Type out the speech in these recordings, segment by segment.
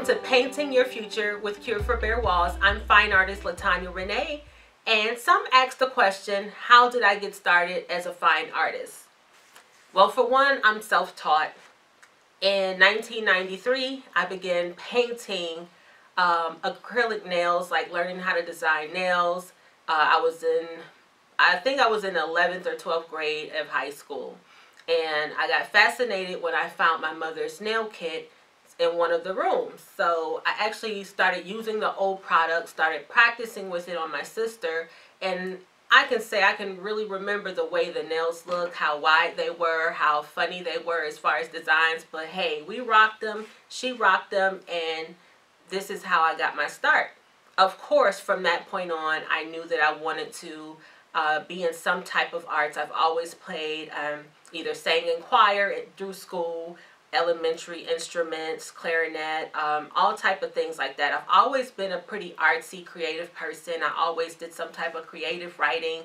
Welcome to Painting Your Future with Cure for Bare Walls. I'm fine artist Latanya Renee, and some ask the question, how did I get started as a fine artist? Well, for one, I'm self-taught. In 1993, I began painting acrylic nails, like learning how to design nails. I think I was in 11th or 12th grade of high school, and I got fascinated when I found my mother's nail kit in one of the rooms. So I actually started using the old product, started practicing with it on my sister, and I can say I can really remember the way the nails looked, how wide they were, how funny they were as far as designs, but hey, we rocked them, she rocked them, and this is how I got my start. Of course, from that point on, I knew that I wanted to be in some type of arts. I've always played, either sang in choir through school, elementary instruments, clarinet, all type of things like that. I've always been a pretty artsy, creative person. I always did some type of creative writing.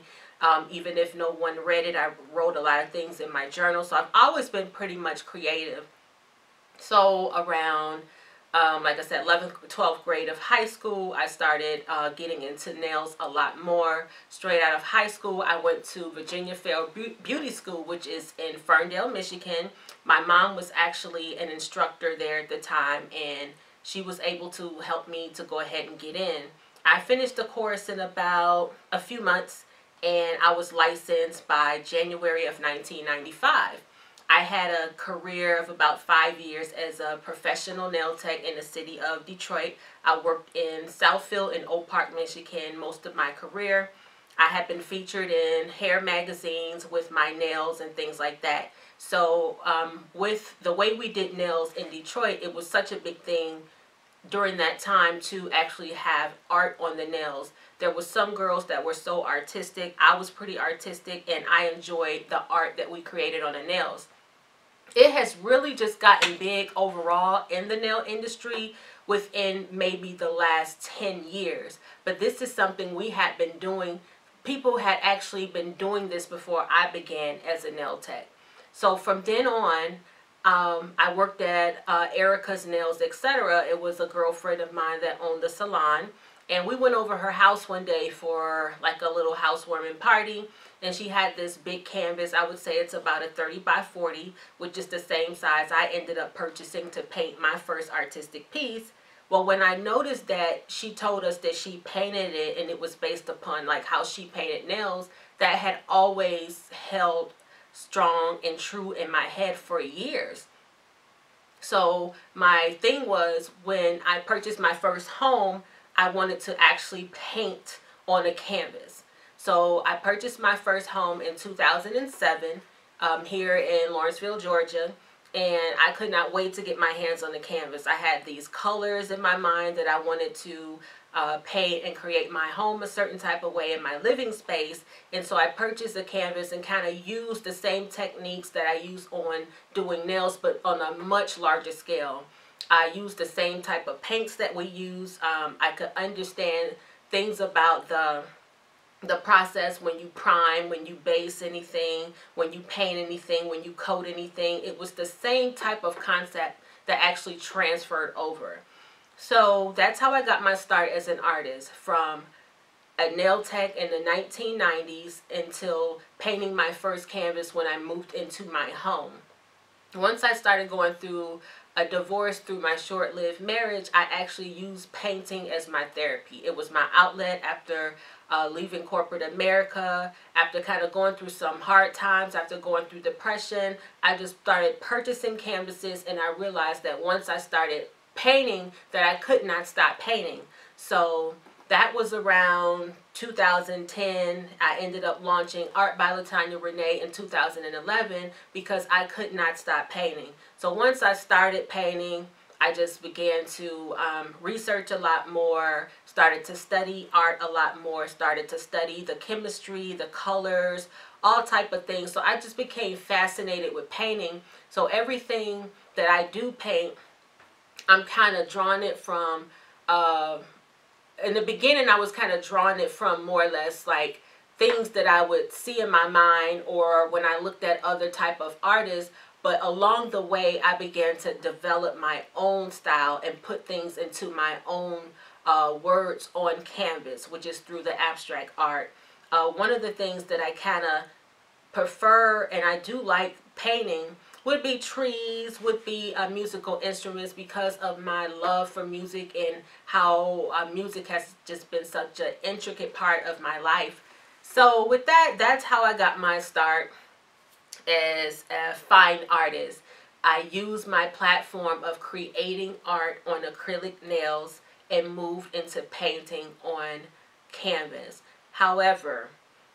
Even if no one read it, I wrote a lot of things in my journal. So I've always been pretty much creative. So around, like I said, 11th, 12th grade of high school, I started getting into nails a lot more. Straight out of high school, I went to Virginia Fair Beauty School, which is in Ferndale, Michigan. My mom was actually an instructor there at the time, and she was able to help me to go ahead and get in. I finished the course in about a few months, and I was licensed by January of 1995. I had a career of about 5 years as a professional nail tech in the city of Detroit. I worked in Southfield and Oak Park, Michigan most of my career. I had been featured in hair magazines with my nails and things like that. So with the way we did nails in Detroit, it was such a big thing during that time to actually have art on the nails. There were some girls that were so artistic. I was pretty artistic, and I enjoyed the art that we created on the nails. It has really just gotten big overall in the nail industry within maybe the last 10 years. But this is something we had been doing. People had actually been doing this before I began as a nail tech. So from then on, I worked at Erica's Nails etc. It was a girlfriend of mine that owned the salon. And we went over her house one day for like a little housewarming party. And she had this big canvas. I would say it's about a 30 by 40, which is the same size I ended up purchasing to paint my first artistic piece. Well, when I noticed that she told us that she painted it and it was based upon like how she painted nails, that had always held strong and true in my head for years. So my thing was, when I purchased my first home, I wanted to actually paint on a canvas. So I purchased my first home in 2007 here in Lawrenceville, Georgia, and I could not wait to get my hands on the canvas. I had these colors in my mind that I wanted to paint and create my home a certain type of way in my living space. And so I purchased a canvas and kind of used the same techniques that I use on doing nails, but on a much larger scale. I used the same type of paints that we use. I could understand things about the process when you prime, when you base anything, when you paint anything, when you coat anything. It was the same type of concept that actually transferred over. So that's how I got my start as an artist, from a nail tech in the 1990s until painting my first canvas when I moved into my home. Once I started going through a divorce through my short-lived marriage, I actually used painting as my therapy. It was my outlet after leaving corporate America, after kind of going through some hard times, after going through depression. I just started purchasing canvases, and I realized that once I started painting, that I could not stop painting. So that was around 2010. I ended up launching Art by Latanya Renee in 2011 because I could not stop painting. So once I started painting, I just began to research a lot more, started to study art a lot more, started to study the chemistry, the colors, all type of things. So I just became fascinated with painting. So everything that I do paint, I'm kind of drawing it from, in the beginning, I was kind of drawing it from more or less like things that I would see in my mind or when I looked at other type of artists. But along the way, I began to develop my own style and put things into my own words on canvas, which is through the abstract art. One of the things that I kind of prefer, and I do like painting, would be trees, would be musical instruments, because of my love for music and how music has just been such an intricate part of my life. So with that, that's how I got my start as a fine artist. I used my platform of creating art on acrylic nails and moved into painting on canvas. However,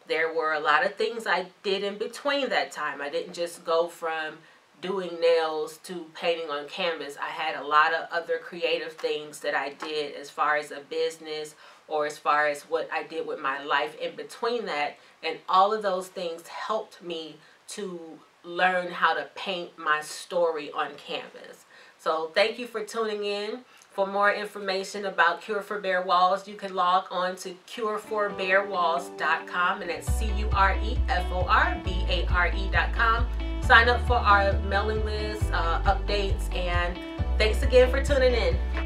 there were a lot of things I did in between that time. I didn't just go from doing nails to painting on canvas. I had a lot of other creative things that I did as far as a business or as far as what I did with my life in between that. And all of those things helped me to learn how to paint my story on canvas. So thank you for tuning in. For more information about Cure for Bare Walls, you can log on to cureforbarewalls.com, and that's cureforbarre.com. Sign up for our mailing list, updates, and thanks again for tuning in.